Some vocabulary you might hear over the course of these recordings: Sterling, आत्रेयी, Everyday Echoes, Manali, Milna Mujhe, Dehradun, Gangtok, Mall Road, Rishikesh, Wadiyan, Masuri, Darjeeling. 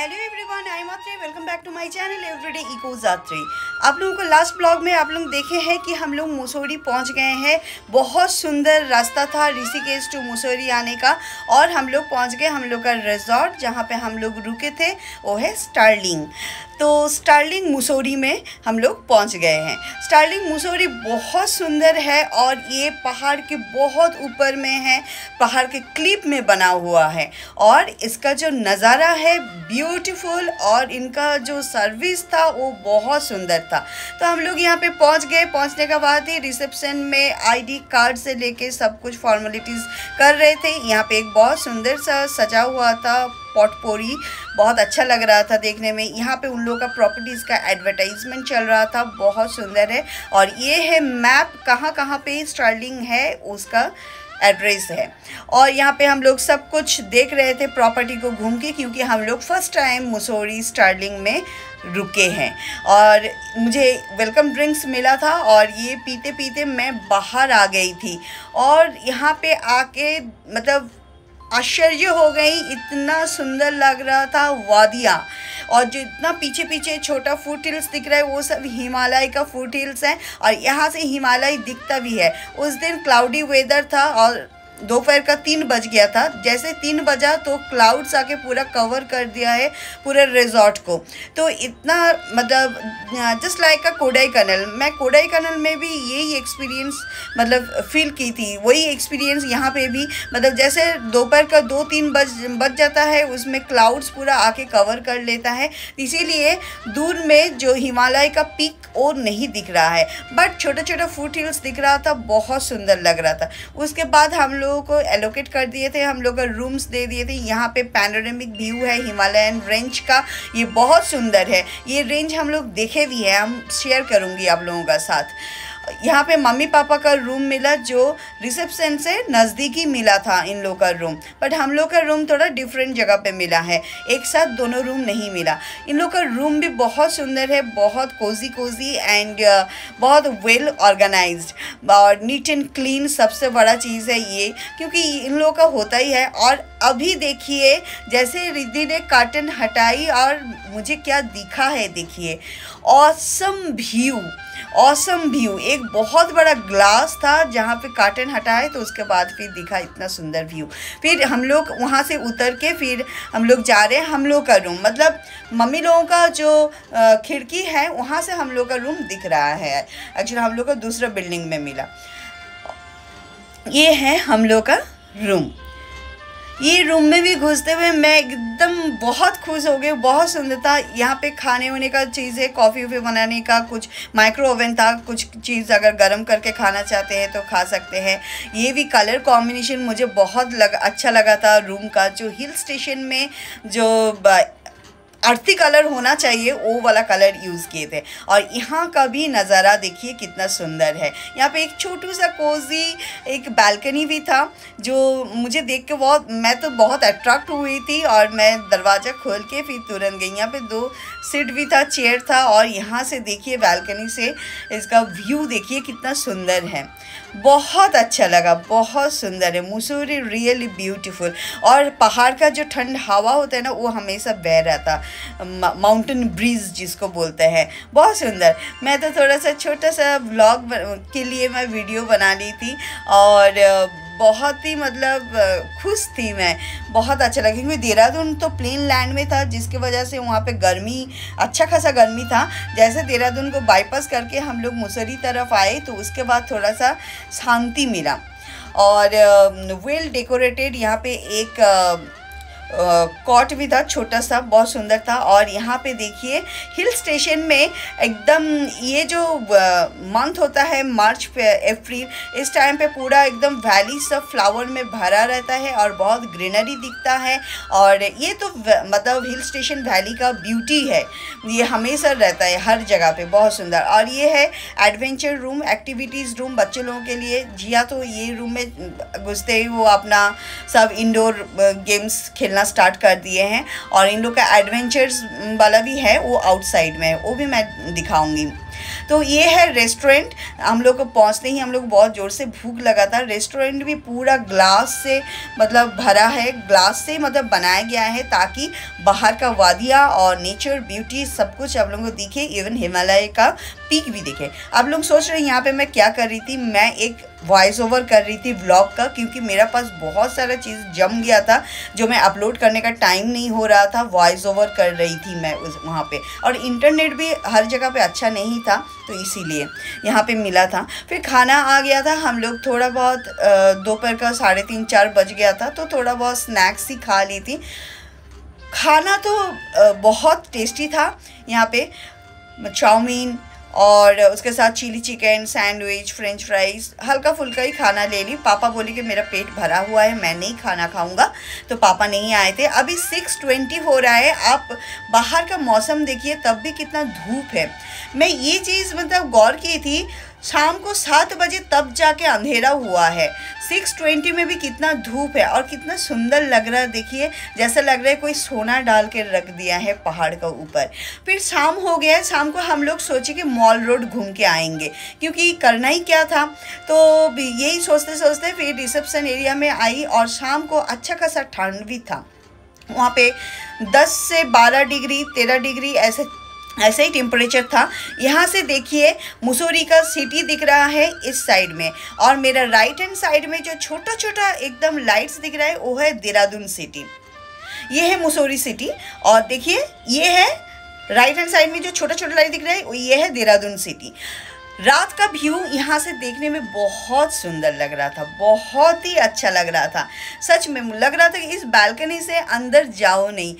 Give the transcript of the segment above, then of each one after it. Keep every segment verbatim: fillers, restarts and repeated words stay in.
Hello everyone, I am आत्रेयी। Welcome back to my channel everyday echoes आत्रेयी। आप लोगों को last blog में आप लोग देखे हैं कि हम लोग मसूरी पहुंच गए हैं। बहुत सुंदर रास्ता था ऋषिकेश टू मसूरी आने का, और हम लोग पहुंच गए हम लोग का रिजॉर्ट जहां पे हम लोग रुके थे, वो है स्टर्लिंग। तो स्टर्लिंग मसूरी में हम लोग पहुँच गए हैं। स्टर्लिंग मसूरी बहुत सुंदर है और ये पहाड़ के बहुत ऊपर में है, पहाड़ के क्लिप में बना हुआ है, और इसका जो नज़ारा है ब्यूटीफुल, और इनका जो सर्विस था वो बहुत सुंदर था। तो हम लोग यहाँ पे पहुँच गए। पहुँचने के बाद ही रिसेप्शन में आईडी कार्ड से लेके सब कुछ फॉर्मेलिटीज़ कर रहे थे। यहाँ पे एक बहुत सुंदर सा सजा हुआ था पॉटपोरी, बहुत अच्छा लग रहा था देखने में। यहाँ पे उन लोगों का प्रॉपर्टीज़ का एडवर्टाइजमेंट चल रहा था, बहुत सुंदर है। और ये है मैप कहाँ कहाँ पे स्टर्लिंग है उसका एड्रेस है। और यहाँ पे हम लोग सब कुछ देख रहे थे प्रॉपर्टी को घूम के, क्योंकि हम लोग फर्स्ट टाइम मसूरी स्टर्लिंग में रुके हैं। और मुझे वेलकम ड्रिंक्स मिला था और ये पीते पीते मैं बाहर आ गई थी, और यहाँ पे आके मतलब आश्चर्य हो गई, इतना सुंदर लग रहा था वादियाँ। और जो इतना पीछे पीछे छोटा फूट हिल्स दिख रहा है वो सब हिमालय का फूट हिल्स हैं, और यहाँ से हिमालय दिखता भी है। उस दिन क्लाउडी वेदर था और दोपहर का तीन बज गया था। जैसे तीन बजा तो क्लाउड्स आके पूरा कवर कर दिया है पूरे रिजॉर्ट को। तो इतना मतलब जस्ट लाइक का कोडाई कनल, मैं कोडाई कनल में भी यही एक्सपीरियंस मतलब फील की थी, वही एक्सपीरियंस यहाँ पे भी। मतलब जैसे दोपहर का दो तीन बज बज जाता है उसमें क्लाउड्स पूरा आके कवर कर लेता है, इसीलिए दूर में जो हिमालय का पीक और नहीं दिख रहा है, बट छोटा छोटा फूट हिल्स दिख रहा था, बहुत सुंदर लग रहा था। उसके बाद हम लोग लोगों को एलोकेट कर दिए थे, हम लोग रूम्स दे दिए थे। यहाँ पे पैनोरेमिक व्यू है हिमालयन रेंज का, ये बहुत सुंदर है। ये रेंज हम लोग देखे भी है, हम शेयर करूँगी आप लोगों का साथ। यहाँ पे मम्मी पापा का रूम मिला जो रिसेप्शन से नज़दीकी मिला था इन लोग का रूम, बट हम लोग का रूम थोड़ा डिफरेंट जगह पे मिला है, एक साथ दोनों रूम नहीं मिला। इन लोग का रूम भी बहुत सुंदर है, बहुत कोजी कोजी एंड बहुत वेल ऑर्गेनाइज्ड और नीट एंड क्लीन, सबसे बड़ा चीज़ है ये, क्योंकि इन लोग का होता ही है। और अभी देखिए जैसे रिद्धि ने कर्टन हटाई और मुझे क्या दिखा है, देखिए ऑसम व्यू, ऑसम व्यू। एक बहुत बड़ा ग्लास था जहाँ पे कर्टन हटाए तो उसके बाद फिर दिखा इतना सुंदर व्यू। फिर हम लोग वहाँ से उतर के फिर हम लोग जा रहे हैं हम लोग का रूम, मतलब मम्मी लोगों का जो खिड़की है वहाँ से हम लोग का रूम दिख रहा है। एक्चुअली हम लोग का दूसरा बिल्डिंग में मिला। ये है हम लोग का रूम। ये रूम में भी घुसते हुए मैं एकदम बहुत खुश हो गई, बहुत सुंदर था। यहाँ पे खाने वाने का चीज़ें, कॉफ़ी वॉफ़ी बनाने का कुछ माइक्रो ओवन था, कुछ चीज़ अगर गर्म करके खाना चाहते हैं तो खा सकते हैं। ये भी कलर कॉम्बिनेशन मुझे बहुत लग अच्छा लगा था रूम का, जो हिल स्टेशन में जो अर्थी कलर होना चाहिए वो वाला कलर यूज़ किए थे। और यहाँ का भी नज़ारा देखिए कितना सुंदर है। यहाँ पे एक छोटू सा कोजी एक बालकनी भी था जो मुझे देख के बहुत मैं तो बहुत अट्रैक्ट हुई थी, और मैं दरवाज़ा खोल के फिर तुरंत गई। यहाँ पे दो सीट भी था, चेयर था, और यहाँ से देखिए बालकनी से इसका व्यू देखिए कितना सुंदर है, बहुत अच्छा लगा, बहुत सुंदर है मसूरी, रियली ब्यूटीफुल। और पहाड़ का जो ठंड हवा होता है ना वो हमेशा बह रहा था, माउंटेन ब्रीज जिसको बोलते हैं, बहुत सुंदर। मैं तो थोड़ा सा छोटा सा व्लॉग के लिए मैं वीडियो बना ली थी, और बहुत ही मतलब खुश थी मैं, बहुत अच्छा लगा। क्योंकि देहरादून तो प्लेन लैंड में था जिसकी वजह से वहाँ पे गर्मी अच्छा खासा गर्मी था। जैसे देहरादून को बाईपास करके हम लोग मसूरी तरफ आए तो उसके बाद थोड़ा सा शांति मिला। और वेल डेकोरेटेड यहाँ पे एक कॉट भी था छोटा सा, बहुत सुंदर था। और यहाँ पे देखिए हिल स्टेशन में एकदम ये जो मंथ होता है मार्च अप्रैल, इस टाइम पे पूरा एकदम वैली सब फ्लावर में भरा रहता है और बहुत ग्रीनरी दिखता है। और ये तो मतलब हिल स्टेशन वैली का ब्यूटी है, ये हमेशा रहता है हर जगह पे, बहुत सुंदर। और ये है एडवेंचर रूम, एक्टिविटीज़ रूम बच्चे लोगों के लिए। जिया तो ये रूम में घुसते ही वो अपना सब इंडोर गेम्स खेलना स्टार्ट कर दिए हैं, और इन लोग का एडवेंचर्स वाला भी है वो आउटसाइड में, वो भी मैं दिखाऊंगी। तो ये है रेस्टोरेंट। हम लोग को पहुँचते ही हम लोग बहुत ज़ोर से भूख लगा था। रेस्टोरेंट भी पूरा ग्लास से मतलब भरा है, ग्लास से मतलब बनाया गया है ताकि बाहर का वादिया और नेचर ब्यूटी सब कुछ आप लोगों को दिखे, इवन हिमालय का पीक भी दिखे। आप लोग सोच रहे हैं यहाँ पे मैं क्या कर रही थी, मैं एक वॉइस ओवर कर रही थी व्लॉग का, क्योंकि मेरा पास बहुत सारा चीज़ जम गया था जो मैं अपलोड करने का टाइम नहीं हो रहा था, वॉइस ओवर कर रही थी मैं उस वहाँ पे, और इंटरनेट भी हर जगह पे अच्छा नहीं था तो इसीलिए यहाँ पे मिला था। फिर खाना आ गया था, हम लोग थोड़ा बहुत दोपहर का साढ़े तीन चार बज गया था तो थोड़ा बहुत स्नैक्स ही खा ली थी। खाना तो बहुत टेस्टी था, यहाँ पे चाउमीन और उसके साथ chilli chicken, sandwich, French fries, हल्का फुल्का ही खाना ले ली। पापा बोले कि मेरा पेट भरा हुआ है, मैं नहीं खाना खाऊंगा, तो पापा नहीं आए थे। अभी सिक्स ट्वेंटी हो रहा है, आप बाहर का मौसम देखिए तब भी कितना धूप है। मैं ये चीज़ मतलब गौर की थी, शाम को सात बजे तब जाके अंधेरा हुआ है, सिक्स ट्वेंटी में भी कितना धूप है और कितना सुंदर लग रहा है। देखिए जैसा लग रहा है कोई सोना डाल के रख दिया है पहाड़ का ऊपर। फिर शाम हो गया है, शाम को हम लोग सोचे कि मॉल रोड घूम के आएंगे, क्योंकि करना ही क्या था। तो यही सोचते सोचते फिर रिसेप्शन एरिया में आई और शाम को अच्छा खासा ठंड भी था, वहाँ पे दस से बारह डिग्री तेरह डिग्री ऐसे ऐसा ही टेम्परेचर था। यहाँ से देखिए मसूरी का सिटी दिख रहा है इस साइड में, और मेरा राइट हैंड साइड में जो छोटा छोटा एकदम लाइट्स दिख रहा है वो है देहरादून सिटी। ये है मसूरी सिटी, और देखिए ये है राइट हैंड साइड में जो छोटा छोटा लाइट दिख रहा है ये है देहरादून सिटी। रात का व्यू यहाँ से देखने में बहुत सुंदर लग रहा था, बहुत ही अच्छा लग रहा था। सच में लग रहा था कि इस बालकनी से अंदर जाओ नहीं,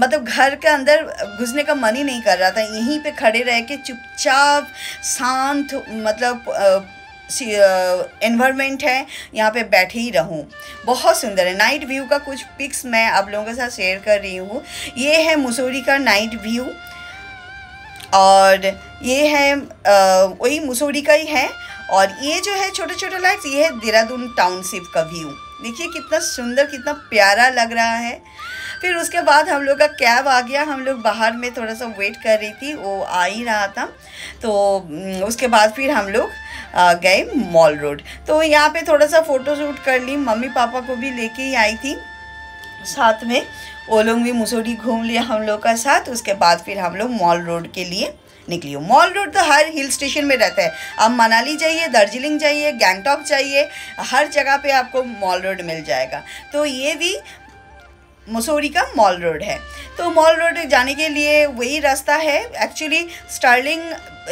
मतलब घर के अंदर घुसने का मन ही नहीं कर रहा था। यहीं पे खड़े रह के चुपचाप शांत मतलब आ, एनवायरनमेंट है, यहाँ पे बैठे ही रहूँ, बहुत सुंदर है। नाइट व्यू का कुछ पिक्स मैं आप लोगों के साथ शेयर कर रही हूँ। ये है मसूरी का नाइट व्यू, और ये है वही मसूरी का ही है, और ये जो है छोटे छोटे लाइट्स ये है देहरादून टाउनशिप का व्यू। देखिए कितना सुंदर कितना प्यारा लग रहा है। फिर उसके बाद हम लोग का कैब आ गया, हम लोग बाहर में थोड़ा सा वेट कर रही थी, वो आ ही रहा था। तो उसके बाद फिर हम लोग गए मॉल रोड, तो यहाँ पे थोड़ा सा फ़ोटो शूट कर ली। मम्मी पापा को भी लेके ही आई थी साथ में, वो लोग भी मसूरी घूम लिया हम लोग का साथ। उसके बाद फिर हम लोग मॉल रोड के लिए निकली हो। मॉल रोड तो हर हिल स्टेशन में रहता है, आप मनाली जाइए, दार्जिलिंग जाइए, गैंगटॉक जाइए, हर जगह पे आपको मॉल रोड मिल जाएगा। तो ये भी मसूरी का मॉल रोड है। तो मॉल रोड जाने के लिए वही रास्ता है, एक्चुअली स्टर्लिंग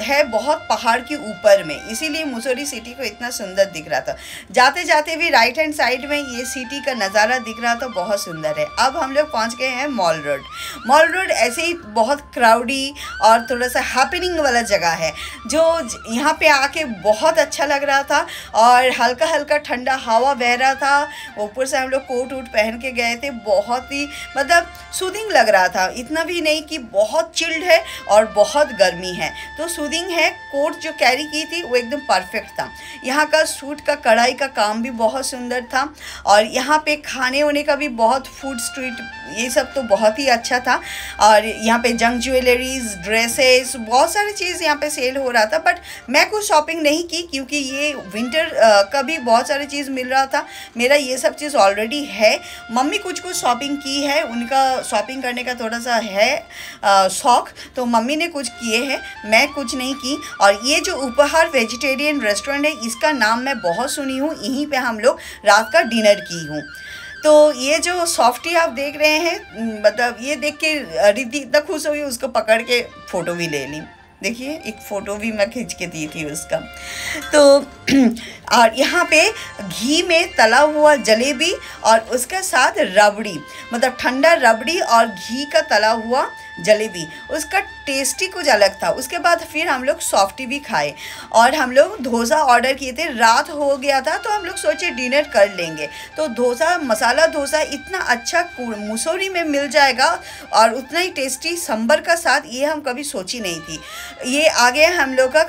है बहुत पहाड़ के ऊपर में, इसीलिए मसूरी सिटी को इतना सुंदर दिख रहा था। जाते जाते भी राइट हैंड साइड में ये सिटी का नज़ारा दिख रहा था, बहुत सुंदर है। अब हम लोग पहुंच गए हैं मॉल रोड। मॉल रोड ऐसे ही बहुत क्राउडी और थोड़ा सा हैपनिंग वाला जगह है, जो यहाँ पे आके बहुत अच्छा लग रहा था। और हल्का हल्का ठंडा हवा बह रहा था, ऊपर से हम लोग कोट वूट पहन के गए थे, बहुत ही मतलब सूदिंग लग रहा था। इतना भी नहीं कि बहुत चिल्ड है और बहुत गर्मी है, तो सूदिंग है। कोट जो कैरी की थी वो एकदम परफेक्ट था। यहाँ का सूट का कढ़ाई का काम भी बहुत सुंदर था, और यहाँ पे खाने होने का भी बहुत फूड स्ट्रीट ये सब तो बहुत ही अच्छा था। और यहाँ पे जंक ज्वेलरीज, ड्रेसेस, बहुत सारी चीज़ यहाँ पे सेल हो रहा था। बट मैं कुछ शॉपिंग नहीं की, क्योंकि ये विंटर का भी बहुत सारी चीज़ मिल रहा था, मेरा ये सब चीज़ ऑलरेडी है। मम्मी कुछ कुछ शॉपिंग की है, उनका शॉपिंग करने का थोड़ा सा है शौक़, तो मम्मी ने कुछ किए हैं, मैं कुछ नहीं की। और ये जो उपहार वेजिटेरियन रेस्टोरेंट है, इसका नाम मैं बहुत सुनी हूँ, यहीं पे हम लोग रात का डिनर की हूँ। तो ये जो सॉफ्टी आप देख रहे हैं, मतलब ये देख के रिद्धि इतना खुश हुई, उसको पकड़ के फ़ोटो भी ले ली। देखिए एक फ़ोटो भी मैं खींच के दी थी उसका। तो और यहाँ पे घी में तला हुआ जलेबी और उसके साथ रबड़ी, मतलब ठंडा रबड़ी और घी का तला हुआ जलेबी, उसका टेस्ट ही कुछ अलग था। उसके बाद फिर हम लोग सॉफ्टी भी खाए, और हम लोग डोसा ऑर्डर किए थे। रात हो गया था तो हम लोग सोचे डिनर कर लेंगे, तो डोसा मसाला डोसा इतना अच्छा मसूरी में मिल जाएगा और उतना ही टेस्टी सांभर का साथ, ये हम कभी सोची नहीं थी। ये आ गया हम लोग का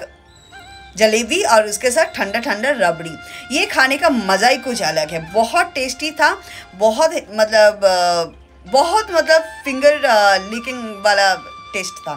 जलेबी और उसके साथ ठंडा ठंडा रबड़ी, ये खाने का मज़ा ही कुछ अलग है, बहुत टेस्टी था, बहुत मतलब बहुत मतलब फिंगर लिकिंग वाला टेस्ट था।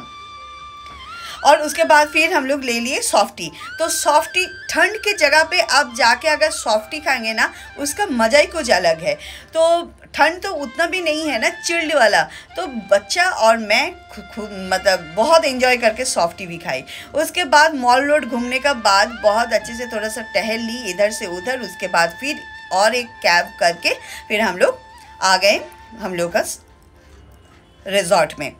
और उसके बाद फिर हम लोग ले लिए सॉफ्टी। तो सॉफ्टी ठंड की जगह पे आप जाके अगर सॉफ्टी खाएंगे ना उसका मज़ा ही कुछ अलग है। तो ठंड तो उतना भी नहीं है ना चिल्ड वाला, तो बच्चा और मैं खूब मतलब बहुत एंजॉय करके सॉफ्टी भी खाई। उसके बाद मॉल रोड घूमने का बाद बहुत अच्छे से थोड़ा सा टहल ली इधर से उधर। उसके बाद फिर और एक कैब करके फिर हम लोग आ गए हम लोग का रिजॉर्ट में।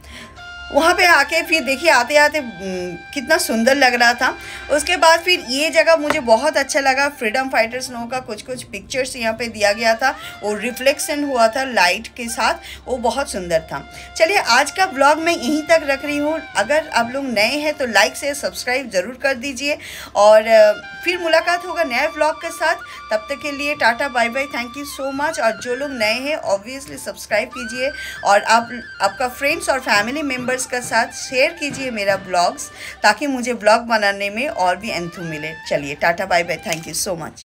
वहाँ पे आके फिर देखिए आते आते कितना सुंदर लग रहा था। उसके बाद फिर ये जगह मुझे बहुत अच्छा लगा। फ्रीडम फाइटर्स लोगों का कुछ कुछ पिक्चर्स यहाँ पे दिया गया था और रिफ्लेक्शन हुआ था लाइट के साथ, वो बहुत सुंदर था। चलिए आज का ब्लॉग मैं यहीं तक रख रही हूँ। अगर आप लोग नए हैं तो लाइक शेयर सब्सक्राइब ज़रूर कर दीजिए और फिर मुलाकात होगा नए ब्लॉग के साथ। तब तक के लिए tata bye bye, thank you so much. और जो लोग नए हैं ऑब्वियसली सब्सक्राइब कीजिए और आप आपका फ्रेंड्स और फैमिली मेम्बर्स के साथ शेयर कीजिए मेरा ब्लॉग्स, ताकि मुझे ब्लॉग बनाने में और भी एंथू मिले। चलिए tata bye bye, thank you so much.